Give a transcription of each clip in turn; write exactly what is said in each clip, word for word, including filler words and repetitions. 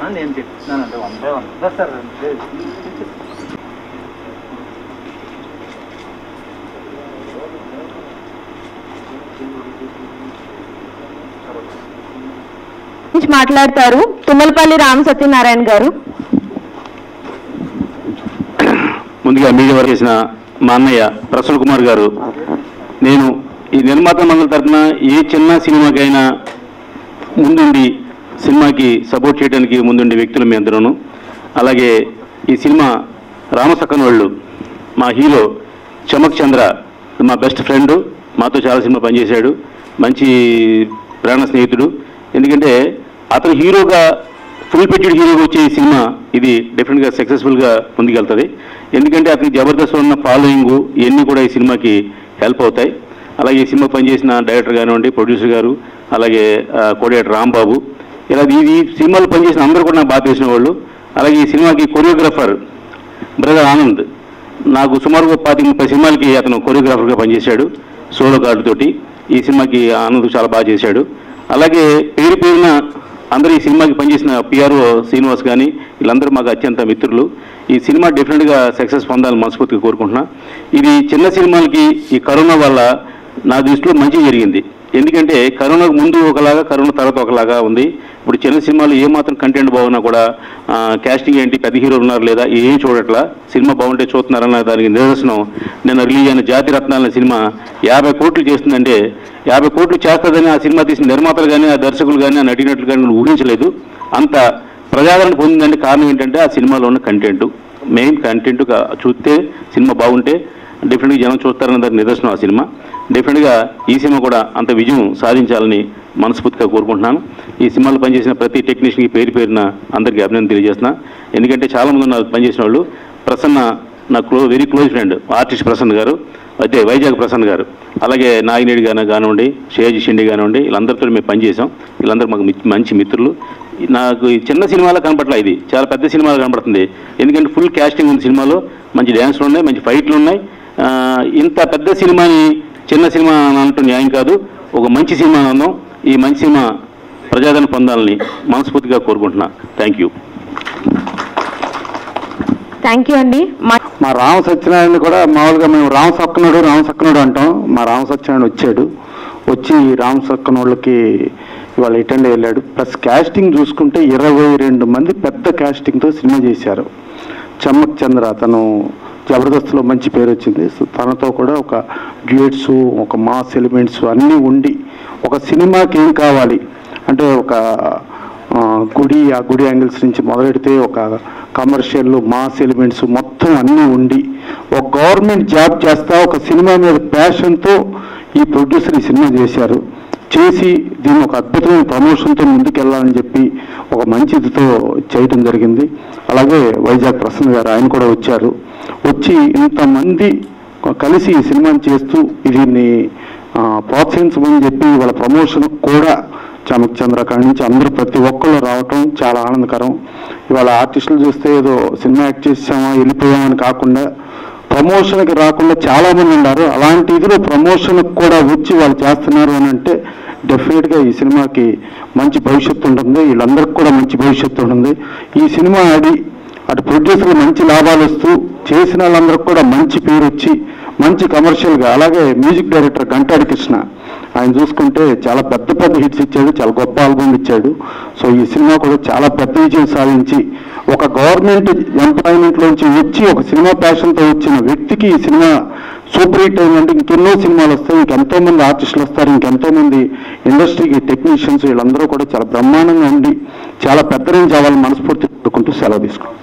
Unnamed. No, no, the one, the one. That's the one. మాట్లాడతారు తుమ్మలపల్లి రామ సత్యనారాయణ గారు. ముందుగా media వారు చేసిన మా అన్నయ్య ప్రసాద్ కుమార్ గారు, నేను ఈ నిర్మాత మండలి తరపున ఏ చిన్న సినిమాకైనా ముందుండి సినిమాకి సపోర్ట్ చేయడానికి ముందుండే వ్యక్తులు మీ అందరూ. అలాగే ఈ సినిమా రామ సక్కనోళ్ళు, మా హీరో చమక్ చంద్ర మా బెస్ట్ ఫ్రెండు, మాతో చాలా సినిమా పనిచేశాడు, మంచి ప్రాణ స్నేహితుడు. ఎందుకంటే అతను హీరోగా ఫుల్ పెడ్యూడ్ హీరోగా వచ్చే ఈ సినిమా ఇది డెఫినెట్గా సక్సెస్ఫుల్గా ముందుకెళ్తుంది. ఎందుకంటే అతనికి జబర్దస్త్ ఉన్న ఫాలోయింగు ఇవన్నీ కూడా ఈ సినిమాకి హెల్ప్ అవుతాయి. అలాగే ఈ సినిమా పనిచేసిన డైరెక్టర్ కానివ్వండి, ప్రొడ్యూసర్ గారు, అలాగే కోడేటి రామ్ బాబు, ఇలా ఈ సినిమాలు పనిచేసిన అందరూ కూడా నాకు బాగా తెలిసిన వాళ్ళు. అలాగే ఈ సినిమాకి కొరియోగ్రాఫర్ బ్రదర్ ఆనంద్, నాకు సుమారుగా పాతి ముప్పై సినిమాలకి అతను కొరియోగ్రాఫర్గా పనిచేశాడు సోలో కార్డుతోటి. ఈ సినిమాకి ఆనంద్ చాలా బాగా చేశాడు. అలాగే పేరు పేరున అందరూ ఈ సినిమాకి పనిచేసిన పిఆర్ఓ శ్రీనివాస్ కానీ వీళ్ళందరూ మాకు అత్యంత మిత్రులు. ఈ సినిమా డెఫినెట్గా సక్సెస్ పొందాలని మనస్ఫూర్తిగా కోరుకుంటున్నా. ఇది చిన్న సినిమాలకి ఈ కరోనా వల్ల నా దృష్టిలో మంచి జరిగింది. ఎందుకంటే కరోనాకు ముందు ఒకలాగా, కరోనా తర్వాత ఒకలాగా ఉంది. ఇప్పుడు చిన్న సినిమాలు ఏమాత్రం కంటెంట్ బాగున్నా కూడా క్యాస్టింగ్ ఏంటి, పెద్ద హీరోలు ఉన్నారు లేదా ఏం చూడట్లా, సినిమా బాగుంటే చూస్తున్నారన్న దానికి నిదర్శనం నిన్న రిలీజ్ అయిన జాతి రత్నాల సినిమా యాభై కోట్లు చేస్తుందంటే, యాభై కోట్లు చేస్తుందని ఆ సినిమా తీసిన నిర్మాతలు కానీ, ఆ దర్శకులు కానీ, ఆ నటీనటులు కానీ ఊహించలేదు. అంత ప్రజాదరణ పొందిందంటే కారణం ఏంటంటే ఆ సినిమాలో ఉన్న కంటెంట్, మెయిన్ కంటెంట్ చూస్తే సినిమా బాగుంటే డెఫినెట్గా జనం చూస్తారన్న దానికి నిదర్శనం ఆ సినిమా. డెఫినెట్గా ఈ సినిమా కూడా అంత విజయం సాధించాలని మనస్ఫూర్తిగా కోరుకుంటున్నాను. ఈ సినిమాలో పనిచేసిన ప్రతి టెక్నీషియన్కి పేరు పేరున అందరికీ అభినందన తెలియజేస్తున్నా. ఎందుకంటే చాలామంది నాకు పనిచేసిన వాళ్ళు. ప్రసన్న నా క్లో very close friend, artist Prasanna garu, అదే వైజాగ్ ప్రసన్న గారు, అలాగే నాగినేడి గారు కానివ్వండి, షేజ్ షిండి కానివ్వండి, వీళ్ళందరితో మేము పనిచేసాం. వీళ్ళందరూ మాకు మంచి మిత్రులు. నాకు చిన్న సినిమాలో కనపట్ల, ఇది చాలా పెద్ద సినిమాలో కనపడుతుంది. ఎందుకంటే ఫుల్ క్యాస్టింగ్ ఉంది సినిమాలో, మంచి డ్యాన్స్లు ఉన్నాయి, మంచి ఫైట్లు ఉన్నాయి. ఇంత పెద్ద సినిమాని చిన్న సినిమా అంటూ న్యాయం కాదు, ఒక మంచి సినిమా అందాం. ఈ మంచి సినిమా ప్రజాదరణ పొందాలని మనస్ఫూర్తిగా కోరుకుంటున్నా. Thank you. థ్యాంక్ యూ అండి. మా రామ సత్యనారాయణ కూడా మామూలుగా మేము రామ సక్కనోడు రామ సక్కనోడు అంటాం. మా రామ సత్యనారాయణ వచ్చాడు, వచ్చి రామ సక్కనోళ్ళకి ఇవాళ అటెండ్ అయ్యాడు. ప్లస్ క్యాస్టింగ్ చూసుకుంటే ఇరవై రెండు మంది పెద్ద క్యాస్టింగ్తో సినిమా చేశారు. చమ్మక్ చంద్ర, అతను జబర్దస్త్లో మంచి పేరు వచ్చింది, తనతో కూడా ఒక డ్యూయట్స్, ఒక మాస్ ఎలిమెంట్స్ అన్నీ ఉండి ఒక సినిమాకి ఏం కావాలి అంటే ఒక గుడి, ఆ గుడి యాంగిల్స్ నుంచి మొదలెడితే ఒక కమర్షియల్, మాస్ ఎలిమెంట్స్ మొత్తం అన్నీ ఉండి ఒక గవర్నమెంట్ జాబ్ చేస్తా ఒక సినిమా మీద ప్యాషన్తో ఈ ప్రొడ్యూసర్ ఈ సినిమా చేశారు. చేసి దీన్ని ఒక అద్భుతమైన ప్రమోషన్తో ముందుకెళ్ళాలని చెప్పి ఒక మంచిదితో చేయటం జరిగింది. అలాగే వైజాగ్ ప్రసన్న గారు, ఆయన కూడా వచ్చారు. వచ్చి ఇంతమంది కలిసి ఈ సినిమాని చేస్తూ దీన్ని ప్రోత్సహించమని చెప్పి వాళ్ళ ప్రమోషన్ కూడా చమక్ చంద్ర కాడి నుంచి అందరూ ప్రతి ఒక్కళ్ళు రావటం చాలా ఆనందకరం. ఇవాళ ఆర్టిస్టులు చూస్తే ఏదో సినిమా యాక్ట్ చేసామా వెళ్ళిపోయామని కాకుండా ప్రమోషన్కి రాకుండా చాలామంది ఉన్నారు. అలాంటి ఇదిలో ప్రమోషన్కి కూడా వచ్చి వాళ్ళు చేస్తున్నారు అని అంటే డెఫినెట్గా ఈ సినిమాకి మంచి భవిష్యత్తు ఉంటుంది, వీళ్ళందరికీ కూడా మంచి భవిష్యత్తు ఉంటుంది. ఈ సినిమా ఆడి అటు ప్రొడ్యూసర్లు మంచి లాభాలు వస్తూ, చేసిన వాళ్ళందరికీ కూడా మంచి పేరు వచ్చి మంచి కమర్షియల్గా. అలాగే మ్యూజిక్ డైరెక్టర్ ఘంటా కృష్ణ, ఆయన చూసుకుంటే చాలా పెద్ద పెద్ద హిట్స్ ఇచ్చాడు, చాలా గొప్ప ఆల్బమ్ ఇచ్చాడు. సో ఈ సినిమా కూడా చాలా పెద్ద విజయం సాధించి ఒక గవర్నమెంట్ ఎంప్లాయ్మెంట్లోంచి వచ్చి ఒక సినిమా ప్యాషన్తో వచ్చిన వ్యక్తికి ఈ సినిమా సూపర్ హిట్ అయిందంటే ఇంకెన్నో సినిమాలు వస్తాయి, ఇంకెంతోమంది ఆర్టిస్టులు వస్తారు, ఇంకెంతోమంది ఇండస్ట్రీకి టెక్నీషియన్స్ వీళ్ళందరూ కూడా చాలా బ్రహ్మాండంగా ఉండి చాలా పెద్ద రేంజ్ అవ్వాలని మనస్ఫూర్తి పెట్టుకుంటూ సెలవు తీసుకుంటాం.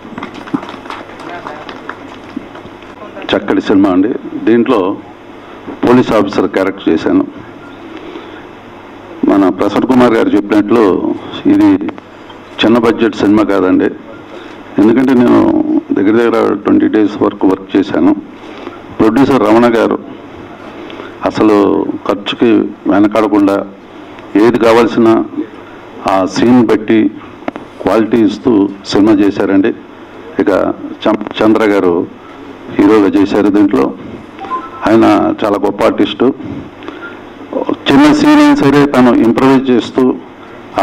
చక్కటి సినిమా అండి. దీంట్లో పోలీస్ ఆఫీసర్ క్యారెక్టర్ చేశాను. మన ప్రసాద్ కుమార్ గారు చెప్పినట్లు ఇది చిన్న బడ్జెట్ సినిమా కాదండి. ఎందుకంటే నేను దగ్గర దగ్గర ట్వంటీ డేస్ వరకు వర్క్ చేశాను. ప్రొడ్యూసర్ రమణ గారు అసలు ఖర్చుకి వెనకాడకుండా ఏది కావాల్సిన ఆ సీన్ బట్టి క్వాలిటీ ఇస్తూ సినిమా చేశారండి. ఇక చంద్ర గారు హీరోగా చేశారు. దీంట్లో ఆయన చాలా గొప్ప ఆర్టిస్టు. చిన్న సీన్ అయినా సరే తను ఇంప్రవైజ్ చేస్తూ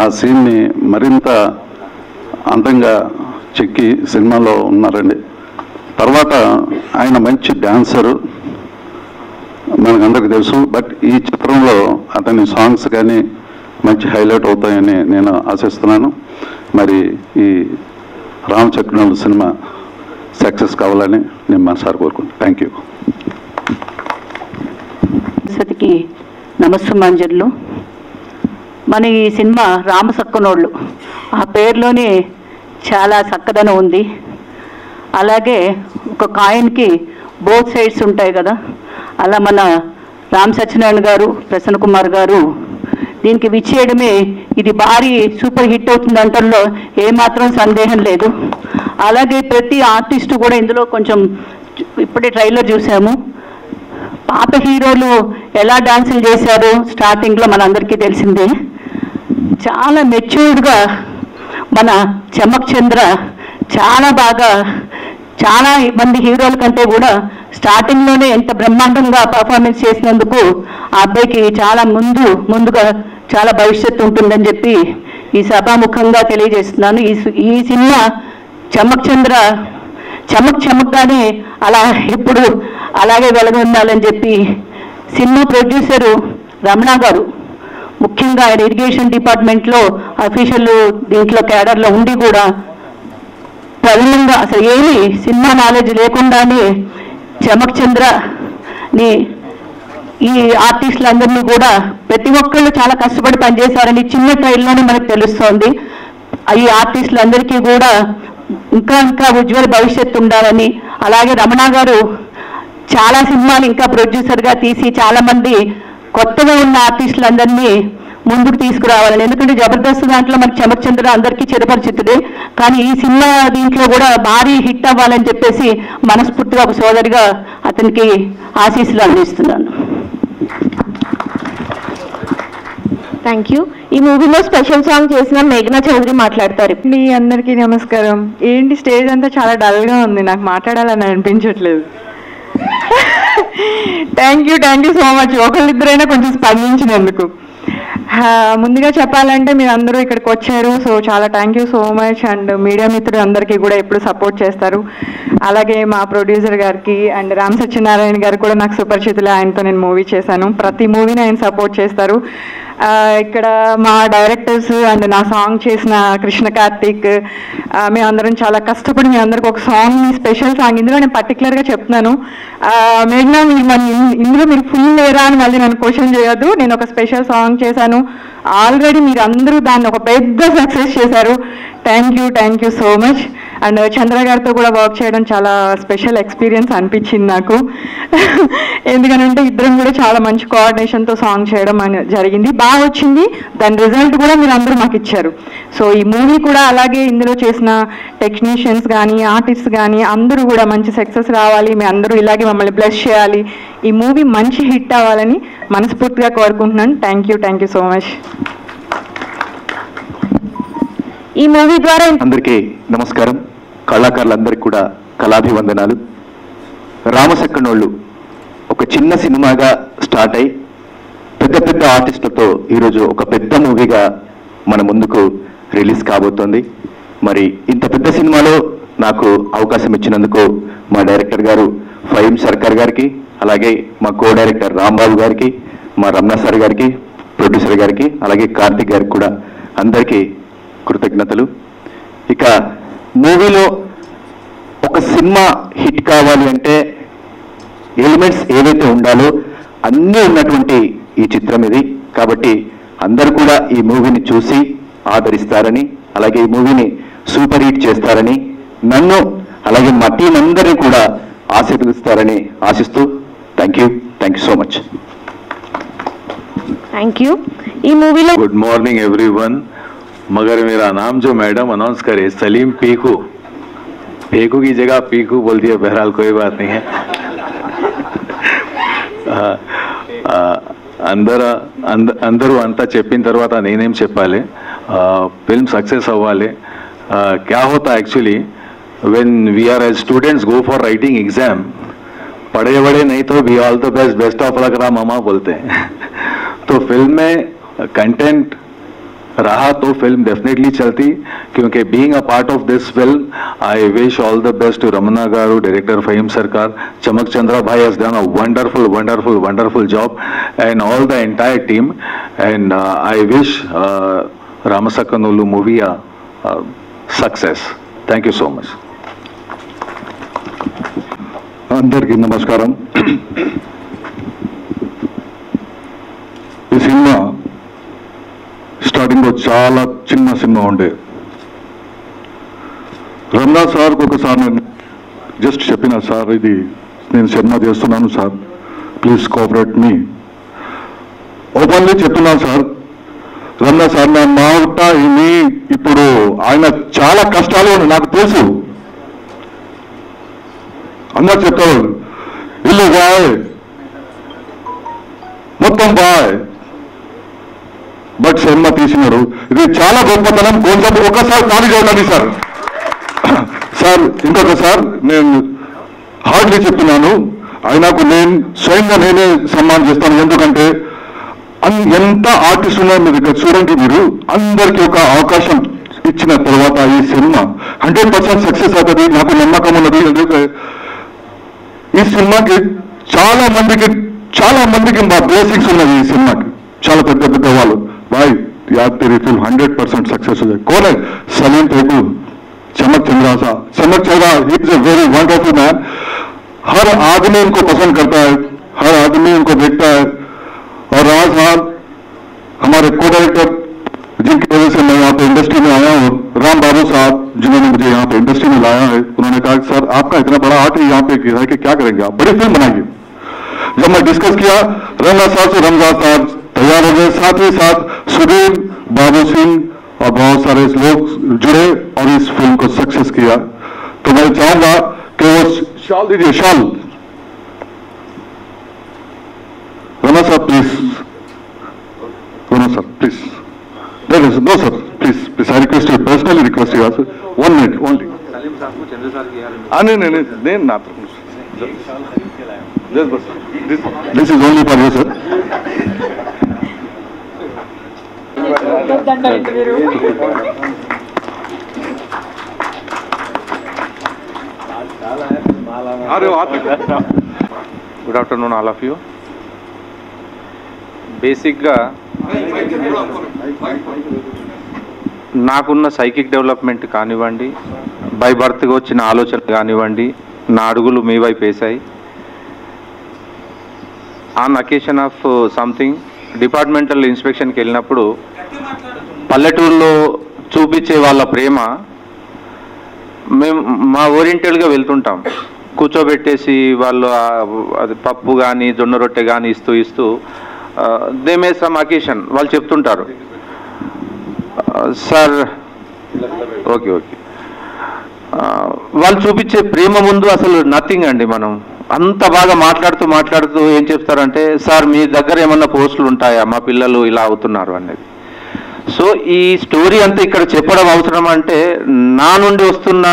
ఆ సీన్ని మరింత అందంగా చెక్కి సినిమాలో ఉన్నారండి. తర్వాత ఆయన మంచి డాన్సరు మనకందరికీ తెలుసు. బట్ ఈ చిత్రంలో అతని సాంగ్స్ కానీ మంచి హైలైట్ అవుతాయని నేను ఆశిస్తున్నాను. మరి ఈ రామ సక్కనోళ్ళు సినిమా సక్సెస్ కావాలని నేను మనసారి కోరుకుంటున్నాను. Thank you. సతికి నమస్సుమాంజలు. మన ఈ సినిమా రామ సక్కనోళ్ళు, ఆ పేరులోనే చాలా చక్కదనం ఉంది. అలాగే ఒక కాయిన్కి బోత్ సైడ్స్ ఉంటాయి కదా, అలా మన రామ్ సత్యనారాయణ గారు, ప్రసన్న కుమార్ గారు దీనికి విచ్చేయడమే ఇది భారీ సూపర్ హిట్ అవుతుంది అంటల్లో ఏమాత్రం సందేహం లేదు. అలాగే ప్రతి ఆర్టిస్టు కూడా ఇందులో కొంచెం ఇప్పుడే ట్రైలర్ చూసాము. పాత హీరోలు ఎలా డాన్సులు చేశారు స్టార్టింగ్లో మనందరికీ తెలిసిందే. చాలా మెచ్యూర్డ్గా మన చెమ్మక్ చంద్ర చాలా బాగా, చాలా మంది హీరోల కంటే కూడా స్టార్టింగ్లోనే ఎంత బ్రహ్మాండంగా పర్ఫార్మెన్స్ చేసినందుకు ఆ అబ్బాయికి చాలా ముందు ముందుగా చాలా భవిష్యత్తు ఉంటుందని చెప్పి ఈ సభాముఖంగా తెలియజేస్తున్నాను. ఈ ఈ సినిమా చెమ్మక్ చంద్ర చెమక్ చెమక్గానే అలా ఎప్పుడు అలాగే వెలగొందాలని చెప్పి సినిమా ప్రొడ్యూసరు రమణా గారు ముఖ్యంగా ఆయన ఇరిగేషన్ డిపార్ట్మెంట్లో అఫీషియల్ దీంట్లో క్యాడర్లో ఉండి కూడా ప్రధానంగా అసలు ఏమి సినిమా నాలెడ్జ్ లేకుండానే చెమక్ చంద్రని ఈ ఆర్టిస్టులందరినీ కూడా ప్రతి ఒక్కళ్ళు చాలా కష్టపడి పనిచేశారని చిన్న ట్రైల్లోనే మనకు తెలుస్తోంది. ఈ ఆర్టిస్టులందరికీ కూడా ఇంకా ఇంకా ఉజ్వల భవిష్యత్తు ఉండాలని, అలాగే రమణ గారు చాలా సినిమాలు ఇంకా ప్రొడ్యూసర్గా తీసి చాలామంది కొత్తగా ఉన్న ఆర్టిస్టులందరినీ ముందుకు తీసుకురావాలని. ఎందుకంటే జబర్దస్త్ దాంట్లో మనకి చెమక్ చంద్ర అందరికీ చిరపరిచితుడే, కానీ ఈ సినిమా దీంట్లో కూడా భారీ హిట్ అవ్వాలని చెప్పేసి మనస్ఫూర్తిగా ఒక సోదరిగా అతనికి ఆశీస్సులు అందిస్తున్నాను. Thank you. ఈ మూవీలో స్పెషల్ సాంగ్ చేసిన మేఘనా చౌదరి మాట్లాడతారు. మీ అందరికీ నమస్కారం. ఏంటి స్టేజ్ అంతా చాలా డల్గా ఉంది, నాకు మాట్లాడాలని అనిపించట్లేదు. Thank you thank you so much. ఒకళ్ళిద్దరైనా కొంచెం స్పందించినందుకు ముందుగా చెప్పాలంటే మీరు అందరూ ఇక్కడికి వచ్చారు, సో చాలా thank you so much. And media మిత్రులు అందరికీ కూడా ఎప్పుడు సపోర్ట్ చేస్తారు, అలాగే మా ప్రొడ్యూసర్ గారికి అండ్ రామ్ సత్యనారాయణ గారు కూడా నాకు సుపరిచితులు. ఆయనతో నేను మూవీ చేశాను, ప్రతి మూవీని ఆయన సపోర్ట్ చేస్తారు. ఇక్కడ మా డైరెక్టర్స్ అండ్ నా సాంగ్ చేసిన కృష్ణ కార్తిక్, మేమందరం చాలా కష్టపడి మీ అందరికి ఒక సాంగ్, స్పెషల్ సాంగ్ ఇందులో నేను పర్టికులర్గా చెప్తున్నాను. మేఘనా మీరు మన ఇందులో మీరు ఫుల్ లేరా అని మళ్ళీ నన్ను క్వశ్చన్ చేయొద్దు. నేను ఒక స్పెషల్ సాంగ్ చేశాను, ఆల్రెడీ మీరు అందరూ దాన్ని ఒక పెద్ద సక్సెస్ చేశారు. Thank you thank you so much. And Chandra గారితో కూడా వర్క్ చేయడం చాలా స్పెషల్ ఎక్స్పీరియన్స్ అనిపించింది నాకు, ఎందుకనంటే ఇద్దరం కూడా చాలా మంచి కోఆర్డినేషన్తో సాంగ్ చేయడం జరిగింది, బాగా వచ్చింది. దాని రిజల్ట్ కూడా మీరు అందరూ మాకు ఇచ్చారు. సో ఈ మూవీ కూడా అలాగే ఇందులో చేసిన టెక్నీషియన్స్ కానీ ఆర్టిస్ట్ కానీ అందరూ కూడా మంచి సక్సెస్ రావాలి, మీ అందరూ ఇలాగే మమ్మల్ని బ్లెస్ చేయాలి, ఈ మూవీ మంచి హిట్ అవ్వాలని మనస్ఫూర్తిగా కోరుకుంటున్నాను. Thank you thank you so much. ఈ మూవీ ద్వారా అందరికీ నమస్కారం, కళాకారులందరికీ కూడా కళాభివందనాలు. రామ సక్కనోళ్ళు ఒక చిన్న సినిమాగా స్టార్ట్ అయ్యి పెద్ద పెద్ద ఆర్టిస్టులతో ఈరోజు ఒక పెద్ద మూవీగా మన ముందుకు రిలీజ్ కాబోతోంది. మరి ఇంత పెద్ద సినిమాలో నాకు అవకాశం ఇచ్చినందుకు మా డైరెక్టర్ గారు ఫహీం సర్కార్ గారికి, అలాగే మా కో డైరెక్టర్ రామ్ బాబూ గారికి, మా రమణా సార్ గారికి, ప్రొడ్యూసర్ గారికి, అలాగే కార్తిక్ గారికి కూడా అందరికీ కృతజ్ఞతలు. ఇక మూవీలో ఒక సినిమా హిట్ కావాలి అంటే ఎలిమెంట్స్ ఏవైతే ఉండాలో అన్నీ ఉన్నటువంటి ఈ చిత్రం ఇది. కాబట్టి అందరూ కూడా ఈ మూవీని చూసి ఆదరిస్తారని, అలాగే ఈ మూవీని సూపర్ హిట్ చేస్తారని, నన్ను అలాగే మా టీం అందరినీ కూడా ఆశీర్వదిస్తారని ఆశిస్తూ thank you thank you so much. Thank you. ఈ మూవీలో గుడ్ మార్నింగ్ ఎవ్రీవన్. मगर मेरा नाम जो मैडम अनाउंस करे सलीम पीकू, फेकू की जगह पीकू बोल दिया, बहरहाल कोई बात नहीं है. आ, आ, अंदर अंद, अंदर अंत चेप्पिन तर्वात नेनेम चेप्पाले फिल्म सक्सेस अव्वाले. क्या होता actually when we are as students go for writing exam, पढ़े बड़े नहीं तो we all the best best of luck Ram मामा बोलते हैं. तो फिल्म में कंटेंट रहा तो फिल्म डेफिनेटली चलती, क्योंकि being a part of this film I wish all the best to Ramana garu, director Faheem Sarkar. Chamak Chandra भाई has done a wonderful wonderful wonderful job and all the entire team. And I wish Rama Sakkanolu movie a success. Thank you so much. अंदर की नमस्कार. Starting चाला चिन्ना cinema उंडे रमणा सार को just चेप्पिना सार इदी नेनु cinema चेस्तुन्नानु sir please cooperate me openly चेप्तुन्नानु सार रमणा सार ना मावट इनी इप्पुडु आयन चाला कष्टालु उंडे नाकु तेलुसु अंदरू चेप्तारु इल्लु बाय मोत्तं बाय बट सिनेमा తీసినారు ఇది చాలా గొప్పతనం కొంచెం ఒకసారి తాళి కొట్టండి సార్ సార్ ఇంకొకసారి నేను హార్డ్లీ చెప్తున్నాను ఆయనకు నేను స్వయంగా నేనే సన్మానం చేస్తాను ఎందుకంటే ఎంత ఆర్టిస్ట్ ఉన్నారు మీ దగ్గర చూడండి మీరు అందరికీ ఒక అవకాశం ఇచ్చిన తర్వాత ఈ సినిమా हंड्रेड परसेंट సక్సెస్ అవుతుంది నాకు నమ్మకం ఉన్నది ఎందుకంటే ఈ సినిమాకి చాలా మందికి చాలా మందికి మా బ్లెస్సింగ్స్ ఉన్నాయి ఈ సినిమాకి చాలా పెద్ద పెద్ద వాళ్ళు भाई याद तेरी फिल्म हंड्रेड परसेंट सक्सेस हो जाए. कौन है? सलीम फेकू, चमक चंद्रा सा. Chamak Chandra is a very wonderful man. हर आदमी उनको पसंद करता है, हर आदमी उनको देखता है. और राज साहब हमारे को डायरेक्टर जिनकी वजह से मैं यहाँ पे इंडस्ट्री में आया हूँ, राम बाबू साहब जिन्होंने मुझे यहाँ पे इंडस्ट्री में लाया है, उन्होंने कहा सर आपका इतना बड़ा हाथ है यहाँ पे है कि क्या करेंगे आप, बड़ी फिल्म बनाइए. जब मैं डिस्कस किया रमणा साहब से, रमजान साहब तैयार हो गए, साथ ही साथ सुधीर बाबू सिंह और बहुत सारे लोग जुड़े और इस फिल्म को सक्सेस किया. तो मैं चाहूंगा कि वो शाल दीजिए, शाल रमणा साहब प्लीज, रमणा साहब please, no sir please please I request you, personally request you sir, one minute only. नहीं नहीं नहीं ना this is only for you sir. Good afternoon all of you. బేసిక్గా నాకున్న సైకిక్ డెవలప్మెంట్ కానివ్వండి, బై బర్త్గా వచ్చిన ఆలోచన కానివ్వండి, నా అడుగులు మీ వైపు వేసాయి. On occasion of something departmental ఇన్స్పెక్షన్కి వెళ్ళినప్పుడు పల్లెటూరులో చూపించే వాళ్ళ ప్రేమ మేము మా ఓరియంటెడ్గా వెళ్తుంటాం, కూర్చోబెట్టేసి వాళ్ళు అది పప్పు కానీ జొన్న రొట్టె కానీ ఇస్తూ ఇస్తూ దే మే సమ్ అకేషన్ వాళ్ళు చెప్తుంటారు సార్ ఓకే ఓకే వాళ్ళు చూపించే ప్రేమ ముందు అసలు నథింగ్ అండి. మనం అంత బాగా మాట్లాడుతూ మాట్లాడుతూ ఏం చెప్తారంటే సార్ మీ దగ్గర ఏమన్నా పోస్టులు ఉంటాయా, మా పిల్లలు ఇలా అవుతున్నారు అనేది. సో ఈ స్టోరీ అంతా ఇక్కడ చెప్పడం అవసరం అంటే నా నుండి వస్తున్న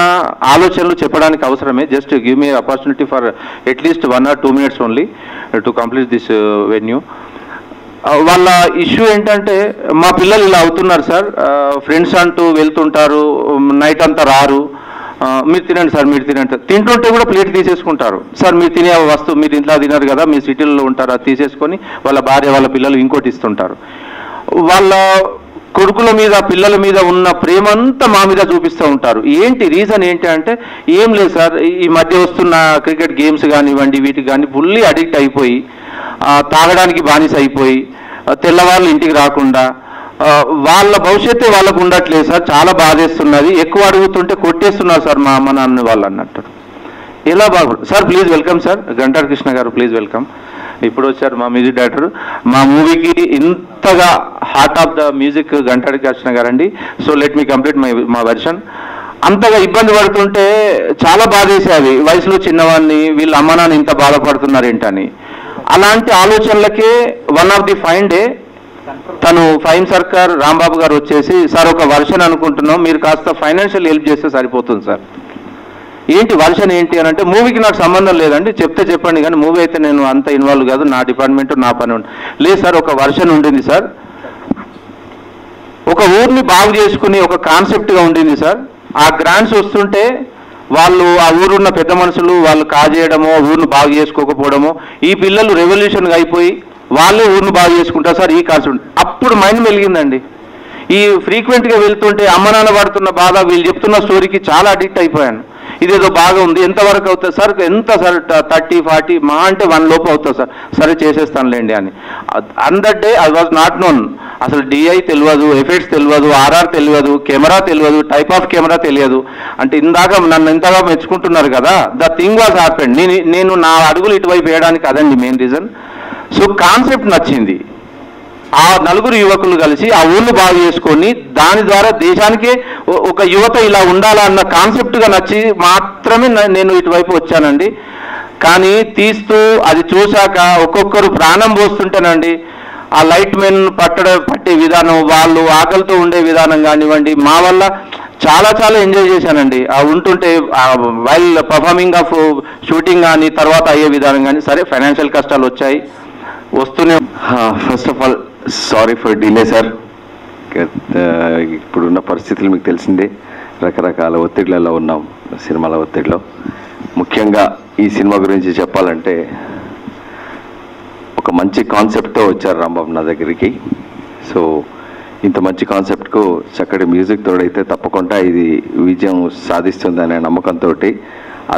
ఆలోచనలు చెప్పడానికి అవసరమే. Just give me opportunity for at least one or two minutes only to complete this venue. వాళ్ళ ఇష్యూ ఏంటంటే మా పిల్లలు ఇలా అవుతున్నారు సార్, ఫ్రెండ్స్ అంటూ వెళ్తుంటారు, నైట్ అంతా రారు, మీరు తినండి సార్ మీరు తినండి సార్, తింటుంటే కూడా ప్లేట్ తీసేసుకుంటారు సార్, మీరు తినే వస్తువు మీరు ఇంట్లో తినరు కదా మీ సిటీల్లో ఉంటారు అది తీసేసుకొని వాళ్ళ భార్య వాళ్ళ పిల్లలు ఇంకోటి ఇస్తుంటారు. వాళ్ళ కొడుకుల మీద పిల్లల మీద ఉన్న ప్రేమ అంతా మా మీద చూపిస్తూ ఉంటారు. ఏంటి రీజన్ ఏంటి అంటే ఏం లేదు సార్ ఈ మధ్య వస్తున్న క్రికెట్ గేమ్స్ కానివ్వండి వీటికి కానీ ఫుల్లీ అడిక్ట్ అయిపోయి తాగడానికి బానిస అయిపోయి తెల్లవాళ్ళు ఇంటికి రాకుండా వాళ్ళ భవిష్యత్తు వాళ్ళకు ఉండట్లేదు సార్, చాలా బాధేస్తున్నది, ఎక్కువ అడుగుతుంటే కొట్టేస్తున్నారు సార్ మా అమ్మ నాన్న వాళ్ళు అన్నట్టు. ఎలా బాగు sir please welcome sir Ghanta Krishna garu please welcome. ఇప్పుడు వచ్చారు మా మ్యూజిక్ డైరెక్టర్. మా మూవీకి ఇంతగా heart of the music Ghanta Krishna గారు అండి. So let me complete my మా వెర్షన్. అంతగా ఇబ్బంది పడుతుంటే చాలా బాధేసేవి, వయసులో చిన్నవాడిని వీళ్ళ అమ్మ నాన్న ఇంత బాధపడుతున్నారు ఏంటని. అలాంటి ఆలోచనలకే one of the fine day తను ఫహీమ్ సర్కార్ రాంబాబు గారు వచ్చేసి సార్ ఒక వర్షన్ అనుకుంటున్నాం మీరు కాస్త ఫైనాన్షియల్ హెల్ప్ చేస్తే సరిపోతుంది సార్. ఏంటి వర్షన్ ఏంటి అని అంటే మూవీకి నాకు సంబంధం లేదండి, చెప్తే చెప్పండి కానీ మూవీ అయితే నేను అంత ఇన్వాల్వ్ కాదు, నా డిపార్ట్మెంట్ నా పని. లేదు సార్ ఒక వర్షన్ ఉండింది సార్, ఒక ఊర్ని బాగు చేసుకుని ఒక కాన్సెప్ట్ గా ఉండింది సార్. ఆ గ్రాంట్స్ వస్తుంటే వాళ్ళు ఆ ఊరున్న పెద్ద మనుషులు వాళ్ళు కాజేయడమో ఊరిని బాగు చేసుకోకపోవడమో ఈ పిల్లలు రెవల్యూషన్ అయిపోయి వాళ్ళే ఊరిని బాగు చేసుకుంటారు సార్. ఈ కాన్సెప్ట్ అప్పుడు మైండ్ మెలిగిందండి. ఈ ఫ్రీక్వెంట్గా వెళ్తుంటే అమ్మ నాన్న పడుతున్న బాధ వీళ్ళు చెప్తున్న స్టోరీకి చాలా అడిక్ట్ అయిపోయాను. ఇదేదో బాగా ఉంది, ఎంతవరకు అవుతుంది సార్, ఎంత సార్, థర్టీ ఫార్టీ మా అంటే వన్ లోపు అవుతుంది సార్, సరే చేసేస్తానులేండి అని. అందటే ఐ వాజ్ నాట్ నోన్. అసలు డిఐ తెలియదు, ఎఫెక్ట్స్ తెలియదు, ఆర్ఆర్ తెలియదు, కెమెరా తెలియదు, టైప్ ఆఫ్ కెమెరా తెలియదు. అంటే ఇందాక నన్ను ఇంతగా మెచ్చుకుంటున్నారు కదా, ద థింగ్ వాజ్ హ్యాపెండ్. నేను నేను నా అడుగులు ఇటువైపు వేయడానికి అదండి మెయిన్ రీజన్. సో కాన్సెప్ట్ నచ్చింది. ఆ నలుగురు యువకులు కలిసి ఆ ఊళ్ళు బాగు చేసుకొని దాని ద్వారా దేశానికి ఒక యువత ఇలా ఉండాలన్న కాన్సెప్ట్గా నచ్చి మాత్రమే నేను ఇటువైపు వచ్చానండి. కానీ తీస్తూ అది చూశాక ఒక్కొక్కరు ప్రాణం పోస్తుంటేనండి, ఆ లైట్ మెన్ పట్టడ పట్టే విధానం, వాళ్ళు ఆకలితో ఉండే విధానం కానివ్వండి, మా వల్ల చాలా చాలా ఎంజాయ్ చేశానండి. ఆ ఉంటుంటే వైల్ పర్ఫార్మింగ్ ఆఫ్ షూటింగ్ కానీ తర్వాత అయ్యే విధానం కానీ. సరే ఫైనాన్షియల్ కష్టాలు వచ్చాయి వస్తూనే. First of all sorry for delay sir. ఇప్పుడున్న పరిస్థితులు మీకు తెలిసిందే, రకరకాల ఒత్తిడిలలో ఉన్నాం, సినిమాల ఒత్తిడిలో. ముఖ్యంగా ఈ సినిమా గురించి చెప్పాలంటే ఒక మంచి కాన్సెప్ట్తో వచ్చారు రాంబాబు నా దగ్గరికి. సో ఇంత మంచి కాన్సెప్ట్కు చక్కటి మ్యూజిక్ తోడైతే తప్పకుండా ఇది విజయం సాధిస్తుందనే నమ్మకంతో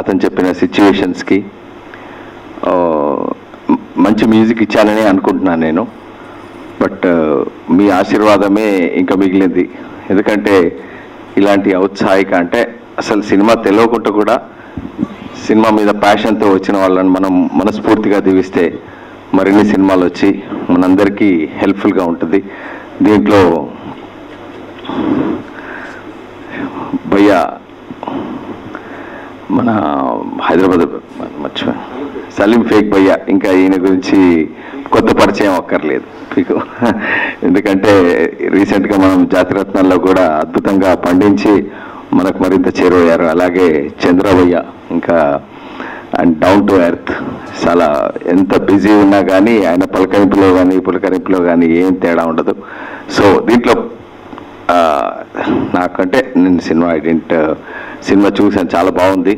అతను చెప్పిన సిచ్యువేషన్స్కి మంచి మ్యూజిక్ ఇచ్చానని అనుకుంటున్నాను నేను. బట్ మీ ఆశీర్వాదమే ఇంకా మిగిలింది. ఎందుకంటే ఇలాంటి ఔత్సాహిక అంటే అసలు సినిమా తెలియకుండా కూడా సినిమా మీద ప్యాషన్తో వచ్చిన వాళ్ళని మనం మనస్ఫూర్తిగా దీవిస్తే మరిన్ని సినిమాలు వచ్చి మనందరికీ హెల్ప్ఫుల్గా ఉంటుంది. దీంట్లో భయ్యా మన హైదరాబాద్ మర్చిపోయి సలీం ఫేక్ భయ్యా, ఇంకా ఈయన గురించి కొత్త పరిచయం అక్కర్లేదు మీకు. ఎందుకంటే రీసెంట్గా మనం జాతిరత్నాల్లో కూడా అద్భుతంగా పండించి మనకు మరింత చేరువయ్యారు. అలాగే చంద్రభయ్య ఇంకా అండ్ డౌన్ టు ఎర్త్, చాలా ఎంత బిజీ ఉన్నా కానీ ఆయన పలకరింపులో కానీ పులకరింపులో కానీ ఏం తేడా ఉండదు. సో దీంట్లో నాకంటే నేను సినిమా ఐడెంట్ సినిమా చూసాను, చాలా బాగుంది.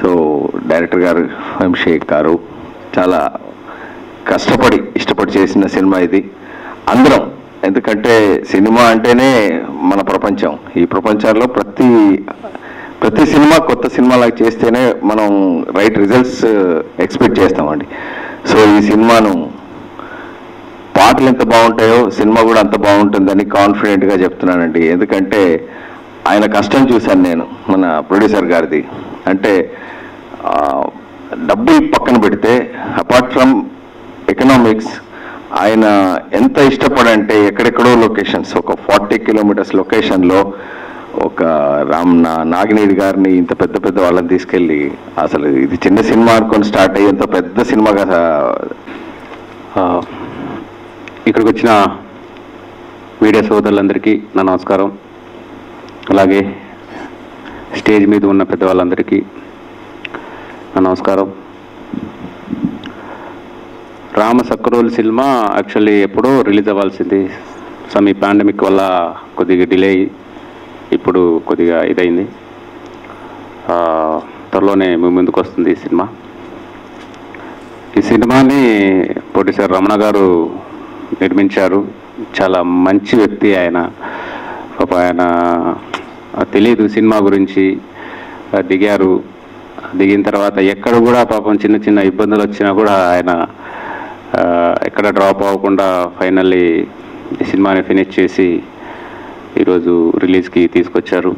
సో డైరెక్టర్ గారు ఎం షేక్ గారు చాలా కష్టపడి ఇష్టపడి చేసిన సినిమా ఇది. అందరం ఎందుకంటే సినిమా అంటేనే మన ప్రపంచం. ఈ ప్రపంచంలో ప్రతి ప్రతి సినిమా కొత్త సినిమాలాగా చేస్తేనే మనం రైట్ రిజల్ట్స్ ఎక్స్పెక్ట్ చేస్తామండి. సో ఈ సినిమాను పాటలు ఎంత బాగుంటాయో సినిమా కూడా అంత బాగుంటుందని కాన్ఫిడెంట్గా చెప్తున్నానండి. ఎందుకంటే ఆయన కష్టం చూశాను నేను, మన ప్రొడ్యూసర్ గారిది. అంటే డబ్బులు పక్కన పెడితే అపార్ట్ ఫ్రమ్ ఎకనామిక్స్ ఆయన ఎంత ఇష్టపడంటే ఎక్కడెక్కడో లొకేషన్స్, ఒక ఫార్టీ కిలోమీటర్స్ లొకేషన్లో ఒక రామ్ నా నాగినేడి గారిని ఇంత పెద్ద పెద్ద వాళ్ళని తీసుకెళ్ళి, అసలు ఇది చిన్న సినిమా అనుకొని స్టార్ట్ అయ్యి ఎంత పెద్ద సినిమాగా ఇక్కడికి వచ్చిన మీడియా సోదరులందరికీ నా నమస్కారం. అలాగే స్టేజ్ మీద ఉన్న పెద్దవాళ్ళందరికీ నా నమస్కారం. రామ సక్కనోళ్ళు సినిమా యాక్చువల్లీ ఎప్పుడో రిలీజ్ అవ్వాల్సింది, సమ్ ఈ పాండమిక్ వల్ల కొద్దిగా డిలే అయ్యి ఇప్పుడు కొద్దిగా ఇదైంది. త్వరలోనే మీ ముందుకు వస్తుంది ఈ సినిమా. ఈ సినిమాని ప్రొడ్యూసర్ రమణ గారు నిర్మించారు. చాలా మంచి వ్యక్తి ఆయన. పాప ఆయన తెలియదు సినిమా గురించి, దిగారు. దిగిన తర్వాత ఎక్కడ కూడా పాపం చిన్న చిన్న ఇబ్బందులు వచ్చినా కూడా ఆయన ఎక్కడ డ్రాప్ అవ్వకుండా ఫైనల్లీ ఈ సినిమాని ఫినిష్ చేసి ఈరోజు రిలీజ్కి తీసుకొచ్చారు.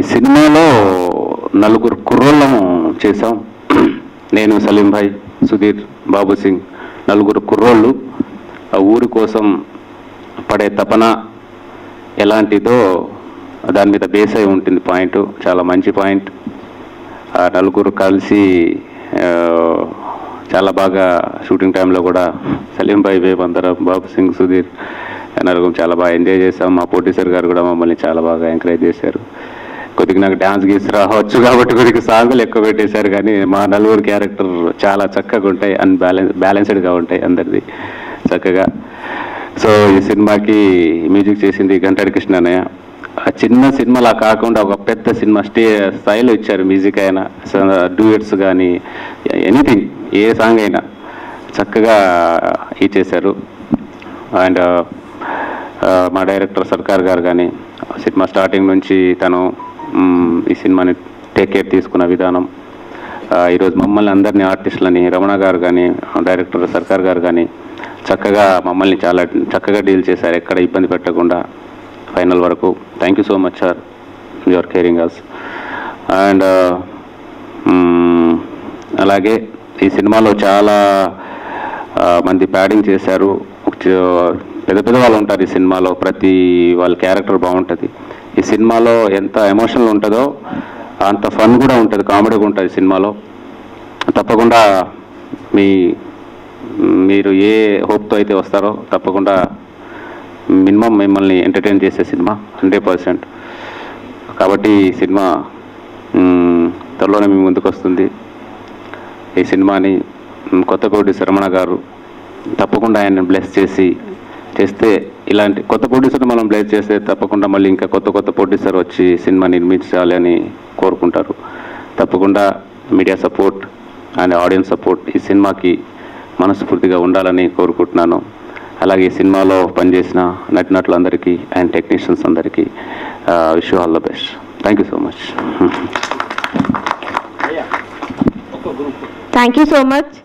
ఈ సినిమాలో నలుగురు కుర్రోళ్ళము చేసాం. నేను, సలీం భాయ్, సుధీర్ బాబు సింగ్, నలుగురు కుర్రోళ్ళు ఆ ఊరి కోసం పడే తపన ఎలాంటిదో దాని మీద బేస్ అయి ఉంటుంది పాయింట్. చాలా మంచి పాయింట్. ఆ నలుగురు కలిసి చాలా బాగా షూటింగ్ టైంలో కూడా సలీం భాయ్, వేబందరం, బాబు సింగ్, సుధీర్ నలుగురు చాలా బాగా ఎంజాయ్ చేసాం. మా ప్రొడ్యూసర్ గారు కూడా మమ్మల్ని చాలా బాగా ఎంకరేజ్ చేశారు. కొద్దిగా నాకు డ్యాన్స్ గీస్ రావచ్చు కాబట్టి కొద్దిగా సాంగులు ఎక్కువ పెట్టేశారు, కానీ మా నలుగురు క్యారెక్టర్ చాలా చక్కగా ఉంటాయి, అన్ బ్యాలెన్స్ బ్యాలెన్స్డ్గా ఉంటాయి అందరిది చక్కగా. సో ఈ సినిమాకి మ్యూజిక్ చేసింది గంటా కృష్ణనే. ఆ చిన్న సినిమాలా కాకుండా ఒక పెద్ద సినిమా స్టే స్టైల్ ఇచ్చారు మ్యూజిక్ అయినా, డ్యూయట్స్ కానీ ఎనీథింగ్ ఏ సాంగ్ అయినా చక్కగా ఇచ్చేశారు. అండ్ మా డైరెక్టర్ సర్కార్ గారు కానీ సినిమా స్టార్టింగ్ నుంచి తను ఈ సినిమాని టేక్ కేర్ తీసుకున్న విధానం, ఈరోజు మమ్మల్ని అందరినీ ఆర్టిస్టులని రమణా గారు కానీ డైరెక్టర్ సర్కార్ గారు కానీ చక్కగా మమ్మల్ని చాలా చక్కగా డీల్ చేశారు, ఎక్కడ ఇబ్బంది పెట్టకుండా ఫైనల్ వరకు. Thank you so much sir, you are caring us. And అలాగే ఈ సినిమాలో చాలా మంది ప్యాడింగ్ చేశారు, పెద్ద పెద్ద వాళ్ళు ఉంటారు ఈ సినిమాలో, ప్రతి వాళ్ళ క్యారెక్టర్ బాగుంటుంది. ఈ సినిమాలో ఎంత ఎమోషనల్ ఉంటుందో అంత ఫన్ కూడా ఉంటుంది, కామెడీగా ఉంటుంది సినిమాలో. తప్పకుండా మీ మీరు ఏ హోప్తో అయితే వస్తారో తప్పకుండా మినిమం మిమ్మల్ని ఎంటర్టైన్ చేసే సినిమా హండ్రెడ్ పర్సెంట్ కాబట్టి ఈ సినిమా త్వరలోనే మీ ముందుకు వస్తుంది. ఈ సినిమాని కొత్తపూడి శరమణ గారు తప్పకుండా ఆయన బ్లెస్ చేసి చేస్తే, ఇలాంటి కొత్త ప్రొడ్యూసర్ని మనం బ్లెస్ చేస్తే తప్పకుండా మళ్ళీ ఇంకా కొత్త కొత్త ప్రొడ్యూసర్ వచ్చి సినిమా నిర్మించాలి అని కోరుకుంటారు. తప్పకుండా media support and audience support ఈ సినిమాకి మనస్ఫూర్తిగా ఉండాలని కోరుకుంటున్నాను. అలాగే సినిమాలో పనిచేసిన నటినటులందరికీ అండ్ టెక్నీషియన్స్ అందరికీ wish you all the best. Thank you so much. Thank you so much.